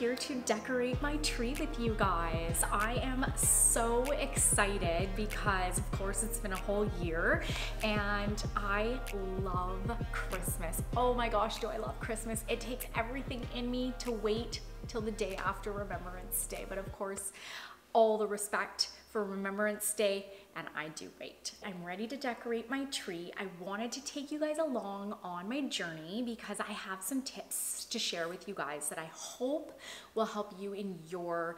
here to decorate my tree with you guys. I am so excited because of course it's been a whole year and I love Christmas. Oh my gosh, do I love Christmas. It takes everything in me to wait till the day after Remembrance Day, but of course all the respect for Remembrance Day, and I do wait. I'm ready to decorate my tree. I wanted to take you guys along on my journey because I have some tips to share with you guys that I hope will help you in your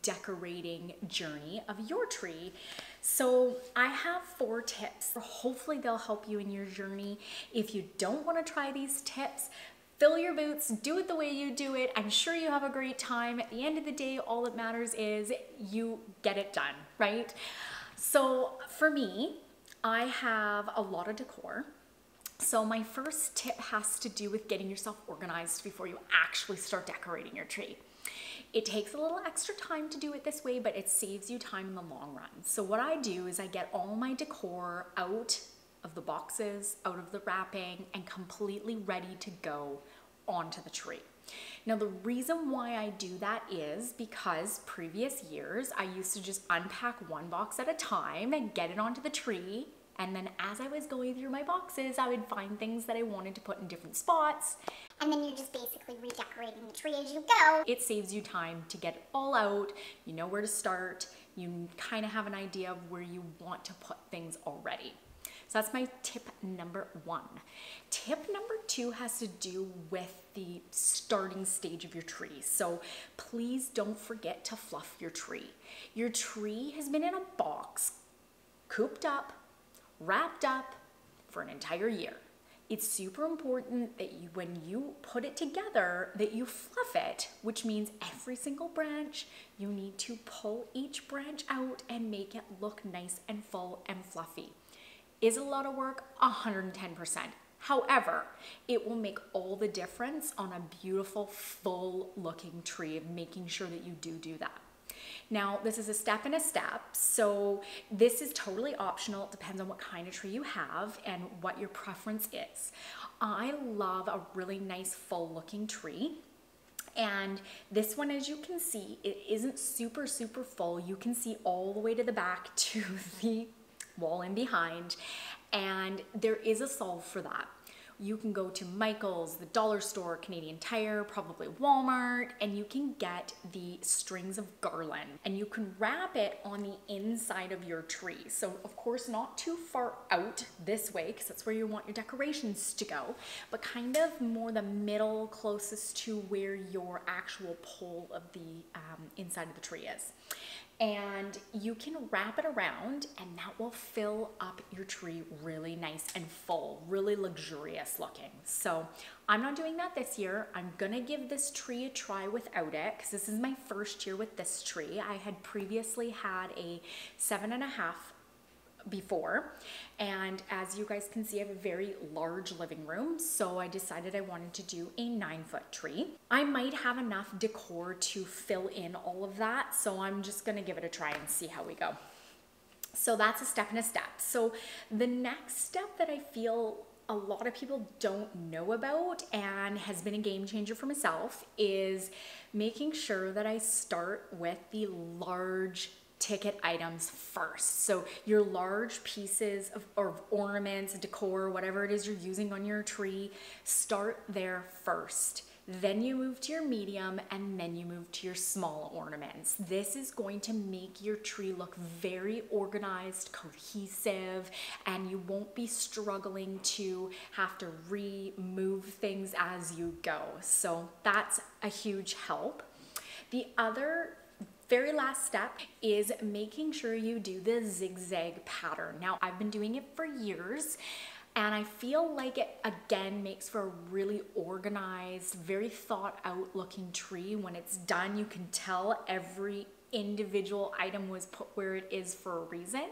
decorating journey of your tree. So I have 4 tips. Hopefully they'll help you in your journey. If you don't want to try these tips, fill your boots, do it the way you do it. I'm sure you have a great time. At the end of the day, all that matters is you get it done, right? So for me, I have a lot of decor. So my first tip has to do with getting yourself organized before you actually start decorating your tree. It takes a little extra time to do it this way, but it saves you time in the long run. So what I do is I get all my decor out of the boxes, out of the wrapping, and completely ready to go onto the tree. Now the reason why I do that is because previous years I used to just unpack one box at a time and get it onto the tree, and then as I was going through my boxes I would find things that I wanted to put in different spots. And then you're just basically redecorating the tree as you go. It saves you time to get it all out, you know where to start, you kind of have an idea of where you want to put things already. So that's my tip number 1. Tip number 2 has to do with the starting stage of your tree. So please don't forget to fluff your tree. Your tree has been in a box, cooped up, wrapped up for an entire year. It's super important that you, when you put it together, that you fluff it, which means every single branch, you need to pull each branch out and make it look nice and full and fluffy. Is a lot of work, 110%. However, it will make all the difference on a beautiful, full-looking tree, of making sure that you do that. Now, this is a step and a step, so this is totally optional. It depends on what kind of tree you have and what your preference is. I love a really nice, full-looking tree. And this one, as you can see, it isn't super, super full. You can see all the way to the back to the wall in behind, and there is a solve for that. You can go to Michael's, the dollar store, Canadian Tire, probably Walmart, and you can get the strings of garland and you can wrap it on the inside of your tree. So of course not too far out this way because that's where you want your decorations to go, but kind of more the middle, closest to where your actual pole of the inside of the tree is. And you can wrap it around and that will fill up your tree really nice and full, really luxurious looking. So I'm not doing that this year. I'm gonna give this tree a try without it because this is my first year with this tree. I had previously had a 7.5 before, and as you guys can see, I have a very large living room, so I decided I wanted to do a 9-foot tree. I might have enough decor to fill in all of that, so I'm just gonna give it a try and see how we go. So that's a step and a step. So the next step that I feel a lot of people don't know about and has been a game changer for myself is making sure that I start with the large ticket items first. So your large pieces of ornaments, decor, whatever it is you're using on your tree, start there first. Then you move to your medium, and then you move to your small ornaments. This is going to make your tree look very organized, cohesive, and you won't be struggling to have to remove things as you go. So that's a huge help. The other very last step is making sure you do the zigzag pattern. Now, I've been doing it for years and I feel like it again makes for a really organized, very thought out looking tree. When it's done, you can tell every individual item was put where it is for a reason,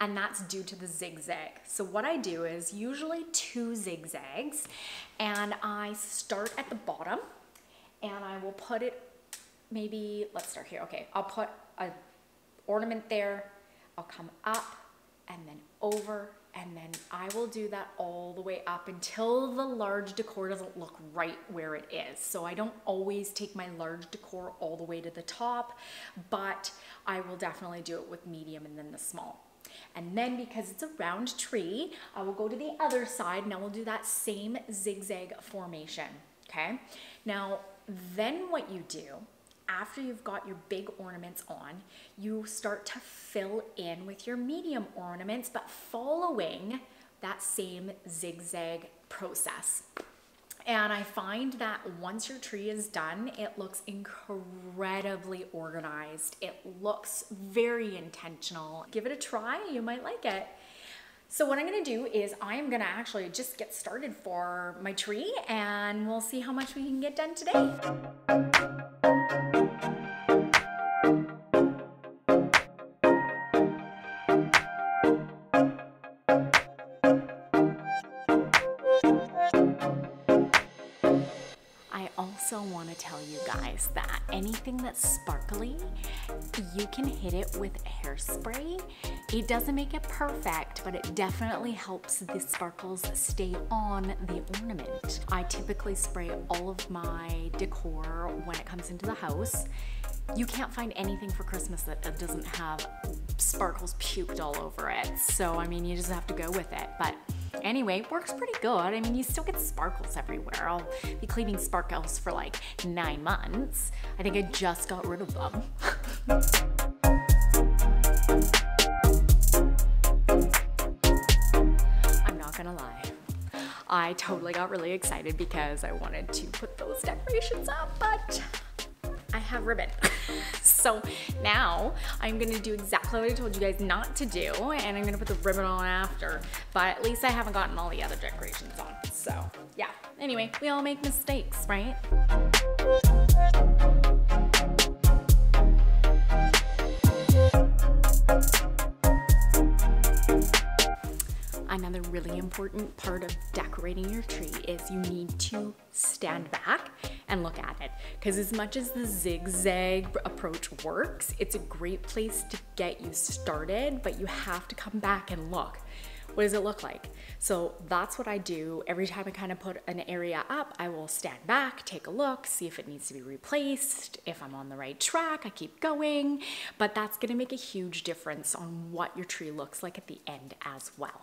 and that's due to the zigzag. So what I do is usually 2 zigzags, and I start at the bottom and I will put it, maybe let's start here. Okay, I'll put an ornament there, I'll come up and then over, and then I will do that all the way up until the large decor doesn't look right where it is. So I don't always take my large decor all the way to the top, but I will definitely do it with medium and then the small. And then because it's a round tree, I will go to the other side and I will do that same zigzag formation, okay? Now, then what you do, after you've got your big ornaments on, you start to fill in with your medium ornaments, but following that same zigzag process. And I find that once your tree is done, it looks incredibly organized. It looks very intentional. Give it a try, you might like it. So what I'm gonna do is I'm gonna actually just get started for my tree, and we'll see how much we can get done today. I want to tell you guys that anything that's sparkly, you can hit it with hairspray. It doesn't make it perfect, but it definitely helps the sparkles stay on the ornament. I typically spray all of my decor when it comes into the house. You can't find anything for Christmas that doesn't have sparkles puked all over it. So, I mean, you just have to go with it. But anyway, it works pretty good. I mean, you still get sparkles everywhere. I'll be cleaning sparkles for like 9 months. I think I just got rid of them. I'm not gonna lie. I totally got really excited because I wanted to put those decorations up, but I have ribbon. So now I'm gonna do exactly what I told you guys not to do, and I'm gonna put the ribbon on after, but at least I haven't gotten all the other decorations on. So yeah, anyway, we all make mistakes, right? Another really important part of decorating your tree is you need to stand back and look at it, because as much as the zigzag approach works, it's a great place to get you started, but you have to come back and look. What does it look like? So that's what I do. Every time I kind of put an area up, I will stand back, take a look, see if it needs to be replaced. If I'm on the right track, I keep going, but that's gonna make a huge difference on what your tree looks like at the end as well.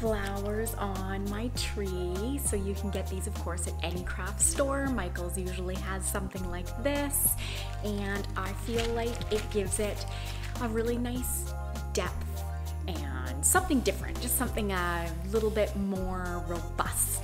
Flowers on my tree. So you can get these, of course, at any craft store. Michael's usually has something like this, and I feel like it gives it a really nice depth and something different, just something a little bit more robust.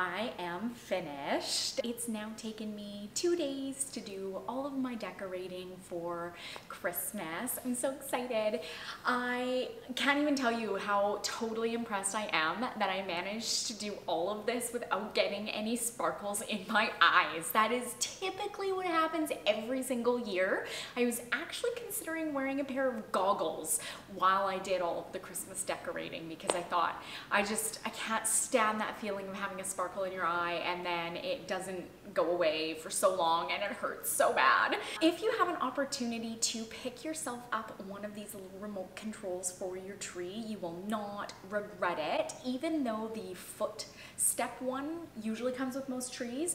I am finished. It's now taken me 2 days to do all of my decorating for Christmas. I'm so excited. I can't even tell you how totally impressed I am that I managed to do all of this without getting any sparkles in my eyes. That is typically what happens every single year. I was actually considering wearing a pair of goggles while I did all of the Christmas decorating because I thought, I can't stand that feeling of having a sparkle in your eye and then it doesn't go away for so long and it hurts so bad. If you have an opportunity to pick yourself up one of these little remote controls for your tree, you will not regret it. Even though the footstep one usually comes with most trees,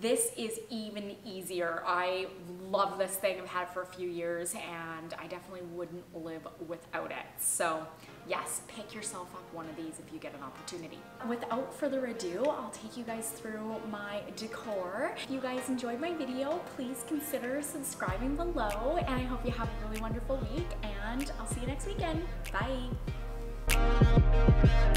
this is even easier. I love this thing. I've had it for a few years and I definitely wouldn't live without it. So yes, pick yourself up one of these if you get an opportunity. Without further ado, I'll take you guys through my decor. If you guys enjoyed my video, please consider subscribing below, and I hope you have a really wonderful week, and I'll see you next weekend. Bye.